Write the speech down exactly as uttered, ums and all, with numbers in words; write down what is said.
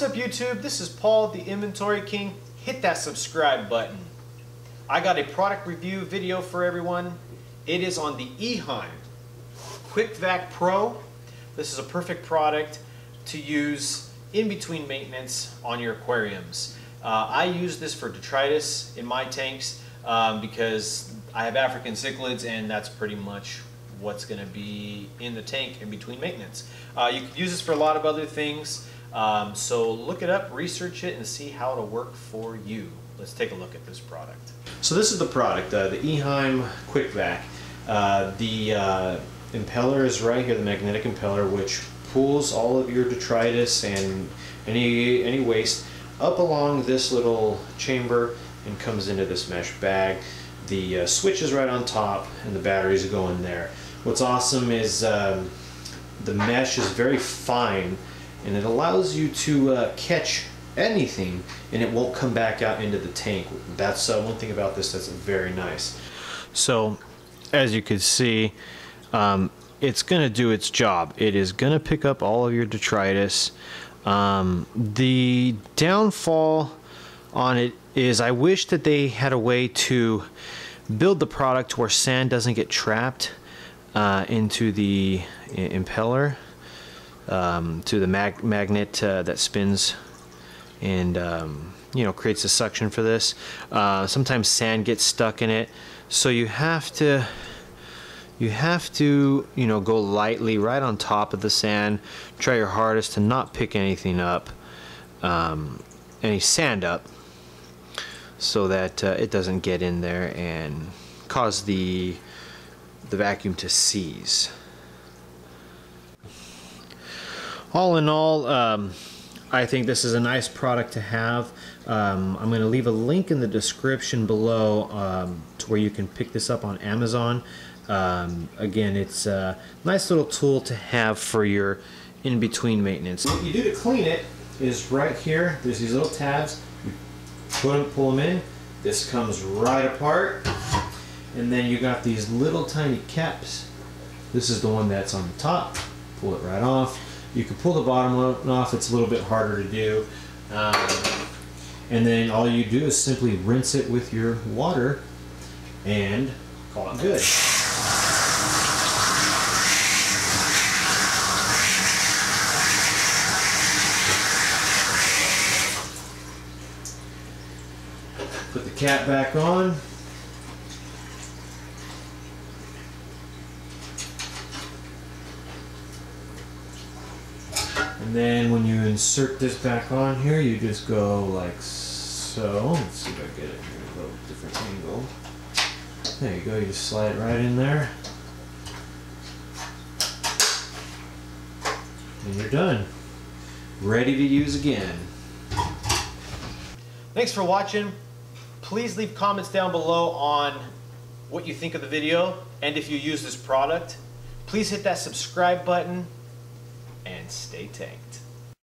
What's up, YouTube? This is Paul, the Inventory King. Hit that subscribe button. I got a product review video for everyone. It is on the Eheim Quick Vac Pro. This is a perfect product to use in between maintenance on your aquariums. Uh, I use this for detritus in my tanks um, because I have African cichlids, and that's pretty much what's going to be in the tank in between maintenance. Uh, you can use this for a lot of other things. Um, so look it up, research it, and see how it'll work for you. Let's take a look at this product. So this is the product, uh, the Eheim Quick Vac. Uh, the uh, impeller is right here, the magnetic impeller, which pulls all of your detritus and any, any waste up along this little chamber and comes into this mesh bag. The uh, switch is right on top, and the batteries go in there. What's awesome is um, the mesh is very fine, and it allows you to uh, catch anything, and it won't come back out into the tank. That's uh, one thing about this that's very nice. So as you can see, um, it's going to do its job. It is going to pick up all of your detritus. Um, the downfall on it is I wish that they had a way to build the product where sand doesn't get trapped uh, into the impeller. Um, to the mag magnet uh, that spins and um, you know, creates a suction for this. Uh, sometimes sand gets stuck in it, so you have to you have to you know go lightly right on top of the sand. Try your hardest to not pick anything up, um, any sand up, so that uh, it doesn't get in there and cause the the vacuum to seize. All in all, um, I think this is a nice product to have. Um, I'm going to leave a link in the description below um, to where you can pick this up on Amazon. Um, again, it's a nice little tool to have for your in-between maintenance. What you do to clean it is right here. There's these little tabs. You put them, pull them in. This comes right apart. And then you got these little tiny caps. This is the one that's on the top. Pull it right off. You can pull the bottom one off, it's a little bit harder to do. Um, and then all you do is simply rinse it with your water and call it good. Put the cap back on. And then when you insert this back on here, you just go like so. Let's see if I get it here a little different angle. There you go, you just slide it right in there. And you're done. Ready to use again. Thanks for watching. Please leave comments down below on what you think of the video, and if you use this product. Please hit that subscribe button. And stay tanked.